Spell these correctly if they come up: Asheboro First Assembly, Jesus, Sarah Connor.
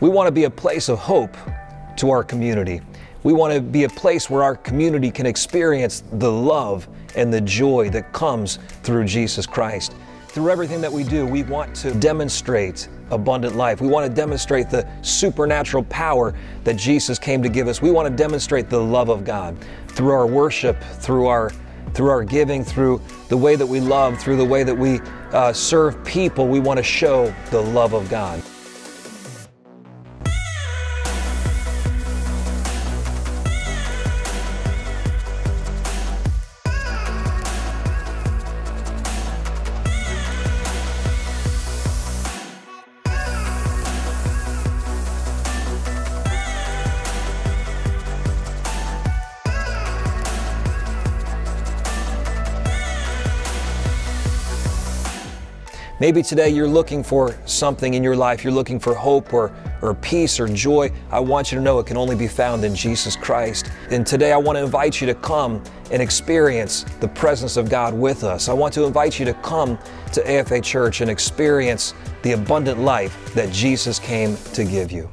We want to be a place of hope to our community. We want to be a place where our community can experience the love and the joy that comes through Jesus Christ. Through everything that we do, we want to demonstrate abundant life. We want to demonstrate the supernatural power that Jesus came to give us. We want to demonstrate the love of God through our worship, through our giving, through the way that we love, through the way that we serve people. We want to show the love of God. Maybe today you're looking for something in your life. You're looking for hope or peace or joy. I want you to know it can only be found in Jesus Christ. And today I want to invite you to come and experience the presence of God with us. I want to invite you to come to AFA Church and experience the abundant life that Jesus came to give you.